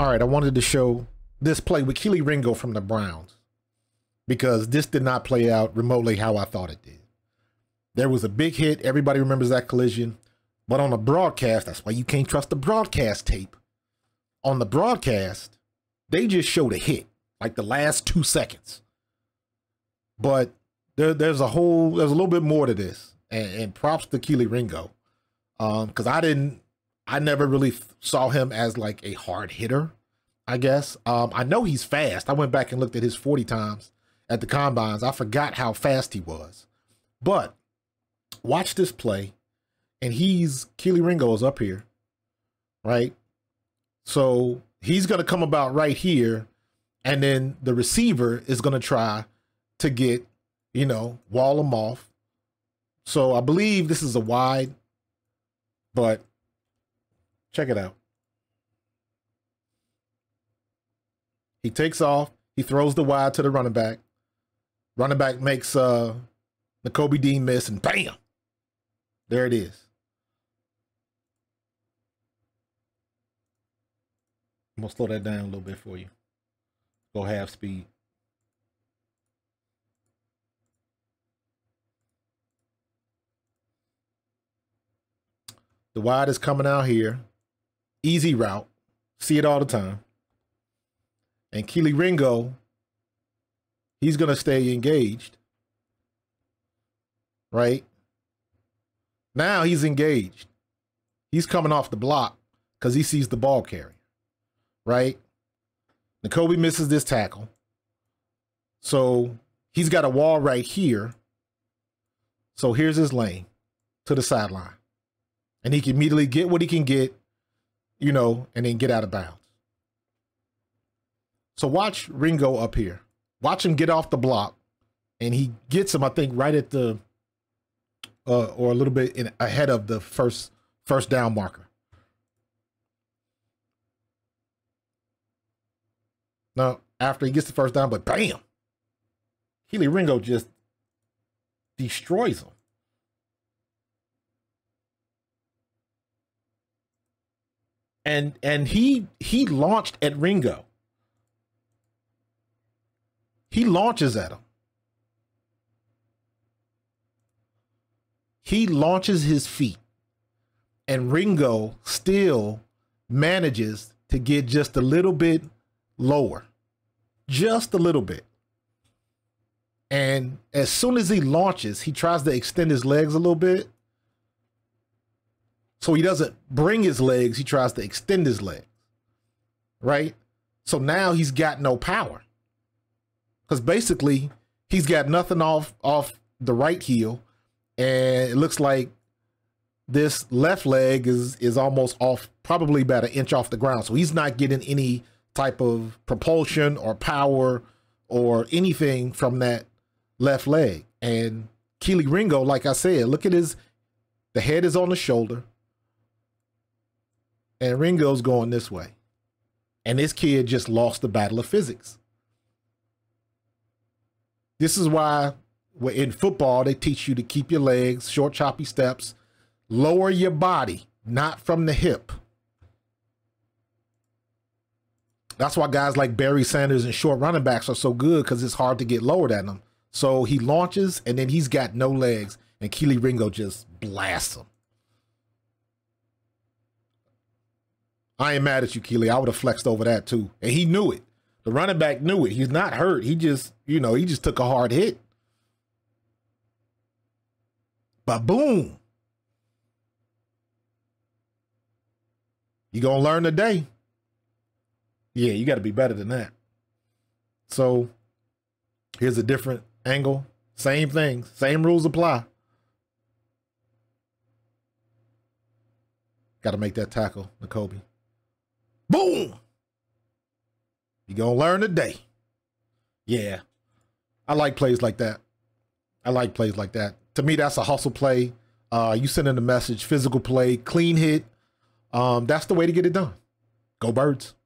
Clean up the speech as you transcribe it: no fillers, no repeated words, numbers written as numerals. All right, I wanted to show this play with Kelee Ringo from the Browns, because this did not play out remotely how I thought it did. There was a big hit. Everybody remembers that collision. But on the broadcast, that's why you can't trust the broadcast tape. On the broadcast, they just showed a hit, like the last 2 seconds. But there's a little bit more to this. And props to Kelee Ringo. Because I never really saw him as like a hard hitter, I guess. I know he's fast. I went back and looked at his 40 times at the combines. I forgot how fast he was. But watch this play. And Kelee Ringo is up here, right? So he's going to come about right here. And then the receiver is going to try to get, you know, wall him off. So I believe this is a wide, but check it out. He takes off. He throws the wide to the running back. Running back makes Nakobe miss, and bam, there it is. I'm going to slow that down a little bit for you. Go half speed. The wide is coming out here. Easy route. See it all the time. And Kelee Ringo, he's going to stay engaged. Right? Now he's engaged. He's coming off the block because he sees the ball carrier. Right? Nakobe misses this tackle. So he's got a wall right here. So here's his lane to the sideline. And he can immediately get what he can get, you know, and then get out of bounds. So watch Ringo up here. Watch him get off the block. And he gets him, I think, right at the, or a little bit ahead of the first down marker. Now, after he gets the first down, but bam! Kelee Ringo just destroys him. And he launched at Ringo. He launches at him. He launches his feet. And Ringo still manages to get just a little bit lower. Just a little bit. And as soon as he launches, he tries to extend his legs a little bit. So he doesn't bring his legs. He tries to extend his legs, right? So now he's got no power, because basically he's got nothing off the right heel. And it looks like this left leg is almost off, probably about 1 inch off the ground. So he's not getting any type of propulsion or power or anything from that left leg. And Kelee Ringo, like I said, look at the head is on the shoulder. And Ringo's going this way. And this kid just lost the battle of physics. This is why in football, they teach you to keep your legs, short, choppy steps, lower your body, not from the hip. That's why guys like Barry Sanders and short running backs are so good, because it's hard to get lower than them. So he launches, and then he's got no legs, and Kelee Ringo just blasts him. I ain't mad at you, Kelee. I would have flexed over that too. And he knew it. The running back knew it. He's not hurt. He just, you know, he just took a hard hit. But boom. You gonna learn today. Yeah, you gotta be better than that. So here's a different angle. Same thing. Same rules apply. Got to make that tackle, Nakobe. Boom! You're going to learn today. Yeah. I like plays like that. I like plays like that. To me, that's a hustle play. You send in a message, physical play, clean hit. That's the way to get it done. Go Birds.